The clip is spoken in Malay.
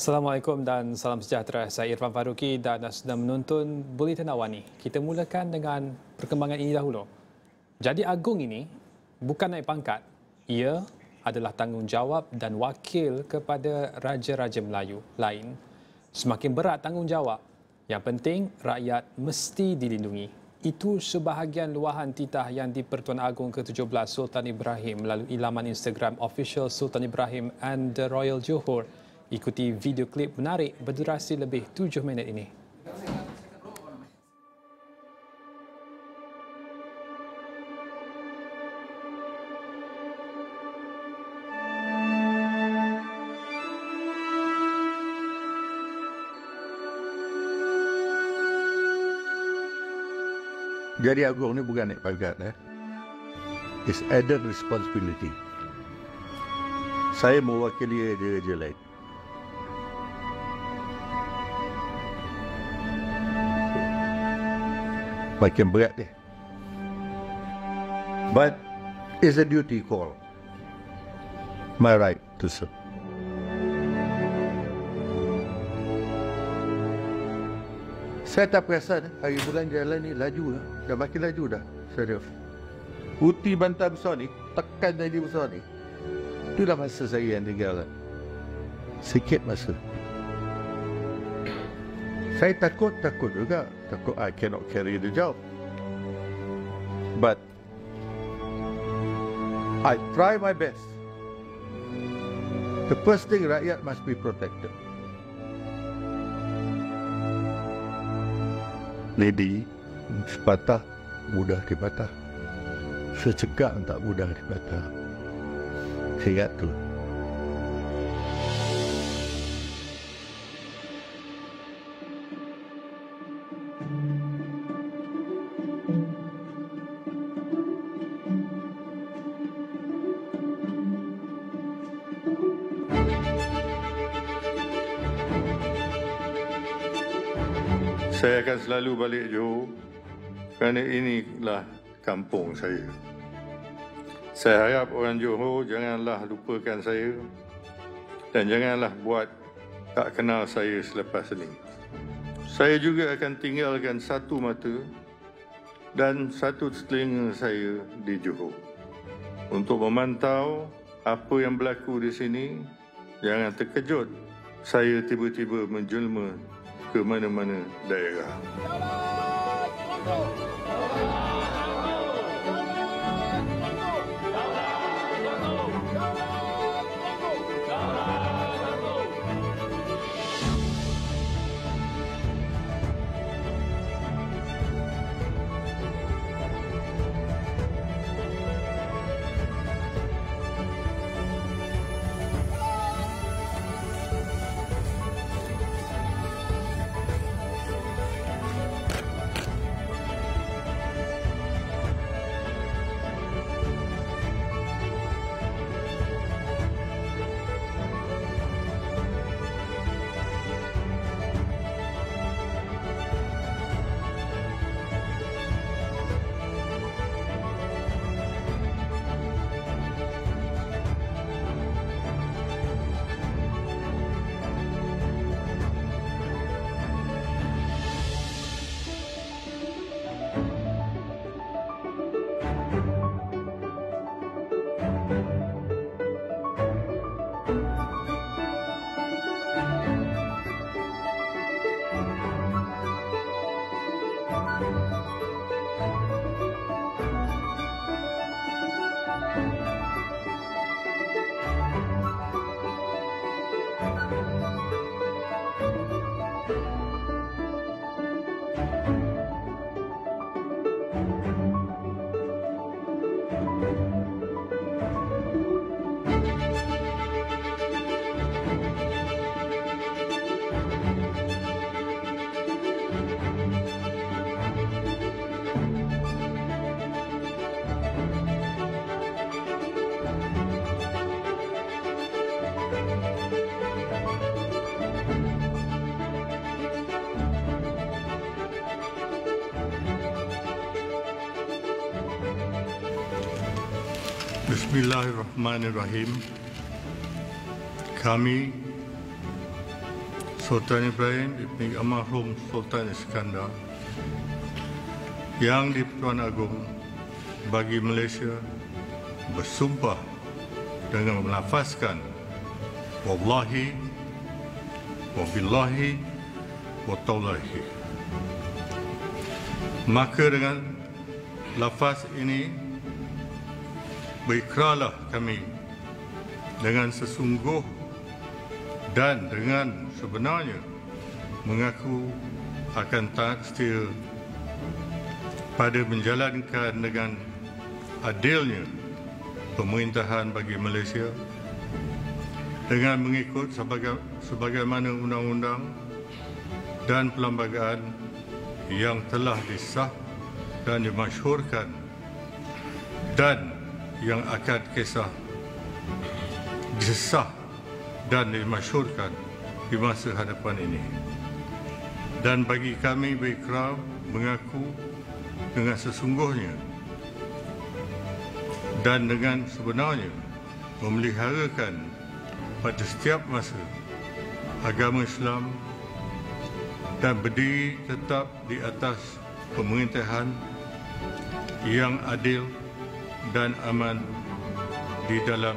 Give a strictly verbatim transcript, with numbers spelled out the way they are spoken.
Assalamualaikum dan salam sejahtera. Saya Irfan Faruki dan sedang menonton Buletin Awani. Kita mulakan dengan perkembangan ini dahulu. Jadi Agong ini bukan naik pangkat. Ia adalah tanggungjawab dan wakil kepada raja-raja Melayu lain. Semakin berat tanggungjawab. Yang penting, rakyat mesti dilindungi. Itu sebahagian luahan titah yang di-Pertuan Agong ke tujuh belas Sultan Ibrahim melalui laman Instagram official Sultan Ibrahim and the Royal Johor. Ikuti video klip menarik berdurasi lebih tujuh minit ini. Jadi Agong ni bukan naik pangkat. Eh? It's added responsibility. Saya mewakili raja-raja lain. Makin berat dia. But it's a duty call. My right to serve. Saya tak perasan hari bulan jalan ni laju lah. Dah makin laju dah. Serius. Uti bantai besar ni, tekan jadi besar ni. Itulah masa saya yang tinggal. Sikit masa. Saya takut, takut juga. Takut I cannot carry the job. But I try my best. The first thing, rakyat must be protected. Lady, sepatah, mudah dipatah. Secegak tak mudah dipatah. Saya ingat tu. Saya akan selalu balik Johor kerana inilah kampung saya. Saya harap orang Johor janganlah lupakan saya dan janganlah buat tak kenal saya selepas ini. Saya juga akan tinggalkan satu mata dan satu telinga saya di Johor untuk memantau apa yang berlaku di sini. Jangan terkejut saya tiba-tiba menjelma ke mana-mana daerah. Bismillahirrahmanirrahim. Kami Sultan Ibrahim bin almarhum Sultan Iskandar yang di-Pertuan Agong bagi Malaysia bersumpah dengan melafazkan wallahi wabillahi wa taalahi. Maka dengan lafaz ini berikrarlah kami dengan sesungguh dan dengan sebenarnya mengaku akan taat setia pada menjalankan dengan adilnya pemerintahan bagi Malaysia dengan mengikut sebagai, sebagaimana undang-undang dan perlembagaan yang telah disah dan dimasyhurkan dan yang akan kisah disah dan dimasyhurkan di masa hadapan ini. Dan bagi kami berikrar mengaku dengan sesungguhnya dan dengan sebenarnya memeliharakan pada setiap masa agama Islam dan berdiri tetap di atas pemerintahan yang adil dan aman di dalam